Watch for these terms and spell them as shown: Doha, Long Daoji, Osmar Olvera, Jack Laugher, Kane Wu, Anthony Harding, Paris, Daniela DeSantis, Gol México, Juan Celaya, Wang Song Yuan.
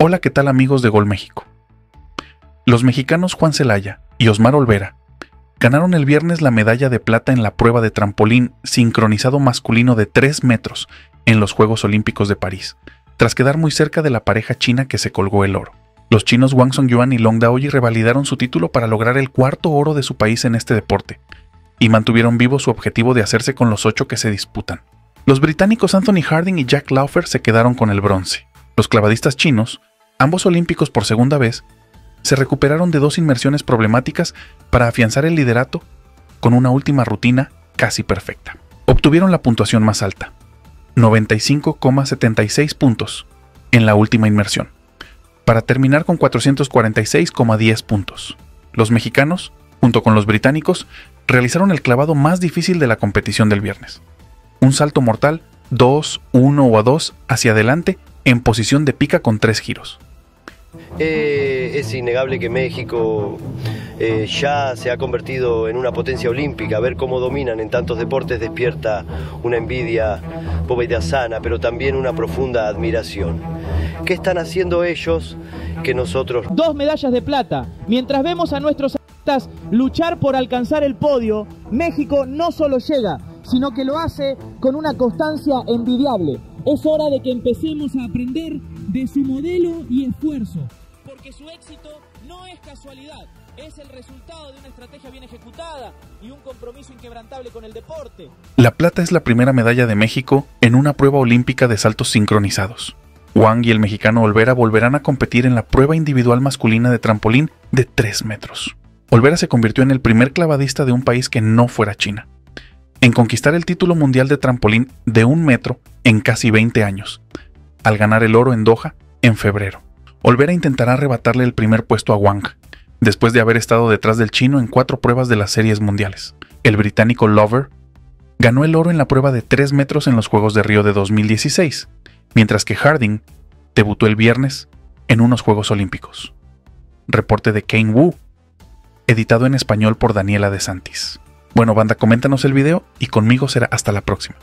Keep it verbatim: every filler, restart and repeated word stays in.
Hola, ¿qué tal amigos de Gol México? Los mexicanos Juan Celaya y Osmar Olvera ganaron el viernes la medalla de plata en la prueba de trampolín sincronizado masculino de tres metros en los Juegos Olímpicos de París, tras quedar muy cerca de la pareja china que se colgó el oro. Los chinos Wang Song Yuan y Long Daoji revalidaron su título para lograr el cuarto oro de su país en este deporte, y mantuvieron vivo su objetivo de hacerse con los ocho que se disputan. Los británicos Anthony Harding y Jack Laugher se quedaron con el bronce. Los clavadistas chinos, ambos olímpicos por segunda vez, se recuperaron de dos inmersiones problemáticas para afianzar el liderato con una última rutina casi perfecta. Obtuvieron la puntuación más alta, noventa y cinco coma setenta y seis puntos en la última inmersión, para terminar con cuatrocientos cuarenta y seis coma diez puntos. Los mexicanos, junto con los británicos, realizaron el clavado más difícil de la competición del viernes. Un salto mortal, dos, uno o a dos, hacia adelante, en posición de pica con tres giros. Eh, es innegable que México eh, ya se ha convertido en una potencia olímpica. Ver cómo dominan en tantos deportes despierta una envidia bobita sana, pero también una profunda admiración. ¿Qué están haciendo ellos que nosotros? Dos medallas de plata. Mientras vemos a nuestros atletas luchar por alcanzar el podio, México no solo llega, sino que lo hace con una constancia envidiable. Es hora de que empecemos a aprender de su modelo y esfuerzo, porque su éxito no es casualidad, es el resultado de una estrategia bien ejecutada y un compromiso inquebrantable con el deporte. La plata es la primera medalla de México en una prueba olímpica de saltos sincronizados. Wang y el mexicano Olvera volverán a competir en la prueba individual masculina de trampolín de tres metros. Olvera se convirtió en el primer clavadista de un país que no fuera China en conquistar el título mundial de trampolín de un metro en casi veinte años. Al ganar el oro en Doha en febrero, Olvera intentará arrebatarle el primer puesto a Wang, después de haber estado detrás del chino en cuatro pruebas de las series mundiales. El británico Laugher ganó el oro en la prueba de tres metros en los Juegos de Río de dos mil dieciséis, mientras que Harding debutó el viernes en unos Juegos Olímpicos. Reporte de Kane Wu, editado en español por Daniela DeSantis. Bueno banda, coméntanos el video y conmigo será hasta la próxima.